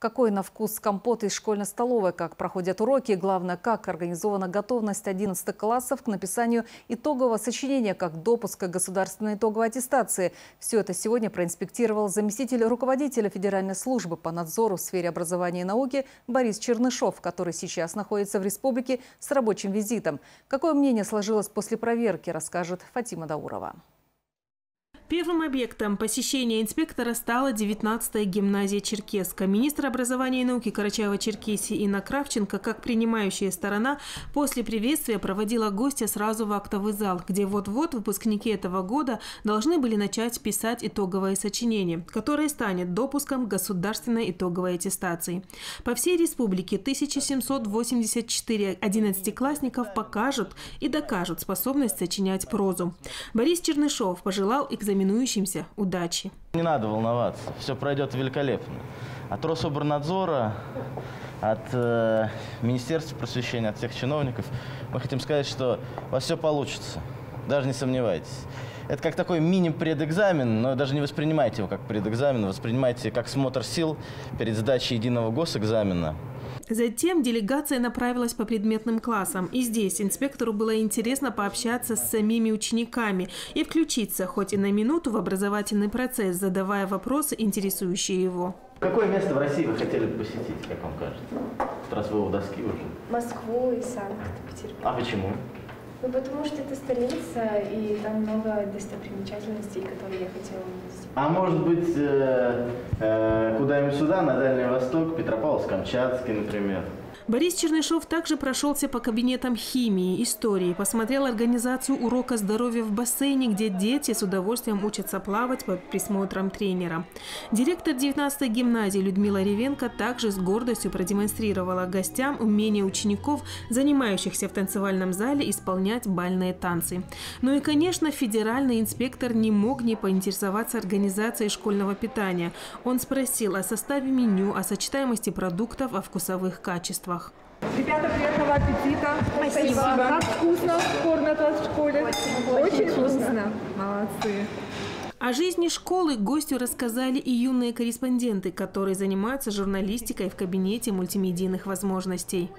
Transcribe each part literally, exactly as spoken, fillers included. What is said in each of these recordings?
Какой на вкус компот из школьной столовой, как проходят уроки, главное, как организована готовность одиннадцатых классов к написанию итогового сочинения, как допуска государственной итоговой аттестации. Все это сегодня проинспектировал заместитель руководителя Федеральной службы по надзору в сфере образования и науки Борис Чернышов, который сейчас находится в республике с рабочим визитом. Какое мнение сложилось после проверки, расскажет Фатима Даурова. Первым объектом посещения инспектора стала девятнадцатая гимназия Черкеска. Министр образования и науки Карачаево-Черкесии Инна Кравченко, как принимающая сторона, после приветствия проводила гостя сразу в актовый зал, где вот-вот выпускники этого года должны были начать писать итоговое сочинение, которое станет допуском государственной итоговой аттестации. По всей республике тысяча семьсот восемьдесят четыре одиннадцатиклассников покажут и докажут способность сочинять прозу. Борис Чернышов пожелал экзаменаторам минующимся удачи. Не надо волноваться, все пройдет великолепно. От Рособорнадзора, от э, Министерства просвещения, от всех чиновников мы хотим сказать, что у вас все получится, даже не сомневайтесь. Это как такой мини-предэкзамен, но даже не воспринимайте его как предэкзамен, воспринимайте как смотр сил перед сдачей единого госэкзамена. Затем делегация направилась по предметным классам. И здесь инспектору было интересно пообщаться с самими учениками и включиться, хоть и на минуту, в образовательный процесс, задавая вопросы, интересующие его. Какое место в России вы хотели бы посетить, как вам кажется? Раз вы у доски уже. Москву и Санкт-Петербург. А почему? Ну, потому что это столица, и там много достопримечательностей, которые я хотела увидеть. А может быть, э, э, куда-нибудь сюда, на Дальний Восток, Петропавловск-Камчатский, например? Борис Чернышов также прошелся по кабинетам химии, истории, посмотрел организацию урока здоровья в бассейне, где дети с удовольствием учатся плавать под присмотром тренера. Директор девятнадцатой гимназии Людмила Ревенко также с гордостью продемонстрировала гостям умение учеников, занимающихся в танцевальном зале, исполнять бальные танцы. Ну и, конечно, федеральный инспектор не мог не поинтересоваться организацией школьного питания. Он спросил о составе меню, о сочетаемости продуктов, о вкусовых качествах. Ребята, приятного аппетита. Спасибо. Как вкусно, спорно от вас в школе. Очень, Очень вкусно. вкусно. Молодцы. О жизни школы гостю рассказали и юные корреспонденты, которые занимаются журналистикой в кабинете мультимедийных возможностей.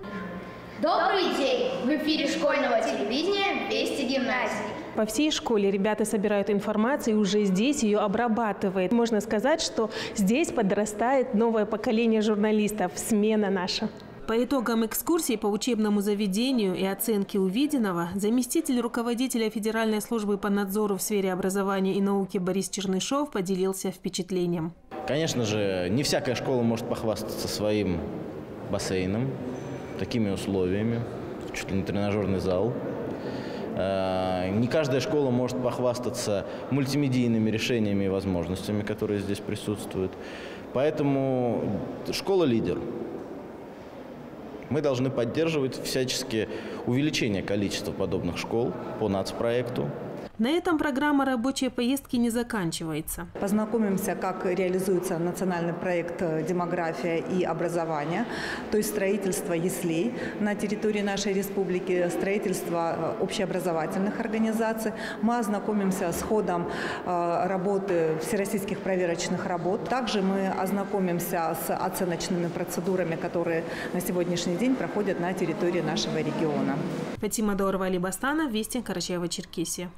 Добрый день! В эфире школьного телевидения «Вести гимназии». По всей школе ребята собирают информацию и уже здесь ее обрабатывают. Можно сказать, что здесь подрастает новое поколение журналистов, смена наша. По итогам экскурсии по учебному заведению и оценке увиденного заместитель руководителя Федеральной службы по надзору в сфере образования и науки Борис Чернышов поделился впечатлением. Конечно же, не всякая школа может похвастаться своим бассейном, такими условиями, чуть ли не тренажерный зал. Не каждая школа может похвастаться мультимедийными решениями и возможностями, которые здесь присутствуют. Поэтому школа-лидер. Мы должны поддерживать всячески увеличение количества подобных школ по нацпроекту. На этом программа рабочей поездки не заканчивается. Познакомимся, как реализуется национальный проект «Демография и образование», то есть строительство яслей на территории нашей республики, строительство общеобразовательных организаций. Мы ознакомимся с ходом работы всероссийских проверочных работ. Также мы ознакомимся с оценочными процедурами, которые на сегодняшний день проходят на территории нашего региона. Фатима Даурова, Вести, Карачаево-Черкесия.